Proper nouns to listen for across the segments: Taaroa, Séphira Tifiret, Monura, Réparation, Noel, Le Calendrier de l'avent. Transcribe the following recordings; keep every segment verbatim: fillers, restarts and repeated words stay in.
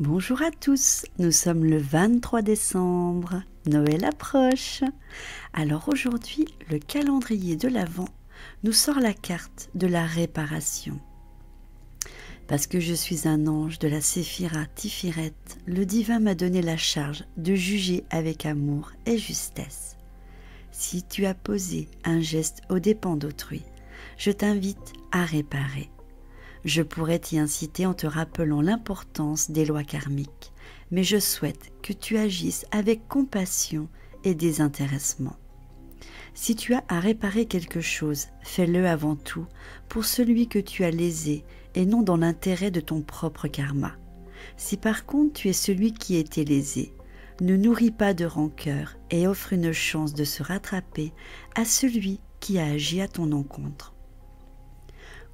Bonjour à tous, nous sommes le vingt-trois décembre, Noël approche. Alors aujourd'hui, le calendrier de l'avent nous sort la carte de la réparation. Parce que je suis un ange de la Séphira Tifiret, le divin m'a donné la charge de juger avec amour et justesse. Si tu as posé un geste aux dépens d'autrui, je t'invite à réparer. Je pourrais t'y inciter en te rappelant l'importance des lois karmiques, mais je souhaite que tu agisses avec compassion et désintéressement. Si tu as à réparer quelque chose, fais-le avant tout pour celui que tu as lésé et non dans l'intérêt de ton propre karma. Si par contre tu es celui qui a été lésé, ne nourris pas de rancœur et offre une chance de se rattraper à celui qui a agi à ton encontre.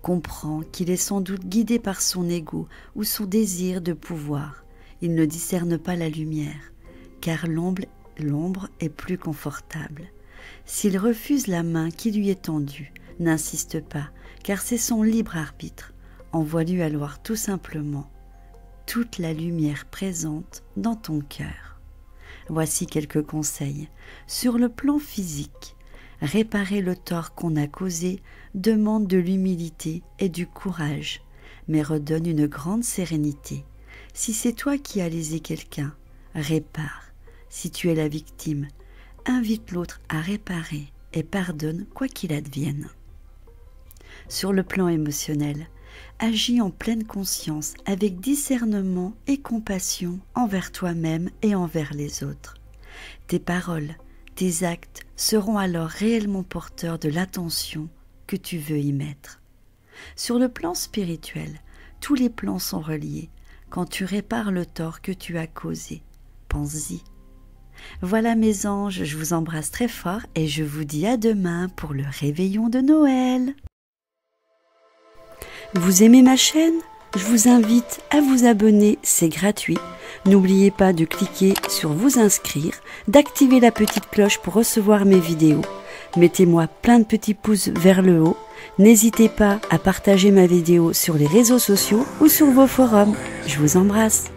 Comprends qu'il est sans doute guidé par son ego ou son désir de pouvoir. Il ne discerne pas la lumière, car l'ombre est plus confortable. S'il refuse la main qui lui est tendue, n'insiste pas, car c'est son libre arbitre. Envoie-lui alors tout simplement toute la lumière présente dans ton cœur. Voici quelques conseils. Sur le plan physique, réparer le tort qu'on a causé demande de l'humilité et du courage, mais redonne une grande sérénité. Si c'est toi qui as lésé quelqu'un, répare. Si tu es la victime, invite l'autre à réparer et pardonne quoi qu'il advienne. Sur le plan émotionnel, agis en pleine conscience avec discernement et compassion envers toi-même et envers les autres. Tes paroles, tes actes seront alors réellement porteurs de l'attention que tu veux y mettre. Sur le plan spirituel, tous les plans sont reliés. Quand tu répares le tort que tu as causé, pense-y. Voilà mes anges, je vous embrasse très fort et je vous dis à demain pour le réveillon de Noël. Vous aimez ma chaîne ? Je vous invite à vous abonner, c'est gratuit. N'oubliez pas de cliquer sur vous inscrire, d'activer la petite cloche pour recevoir mes vidéos. Mettez-moi plein de petits pouces vers le haut. N'hésitez pas à partager ma vidéo sur les réseaux sociaux ou sur vos forums. Je vous embrasse.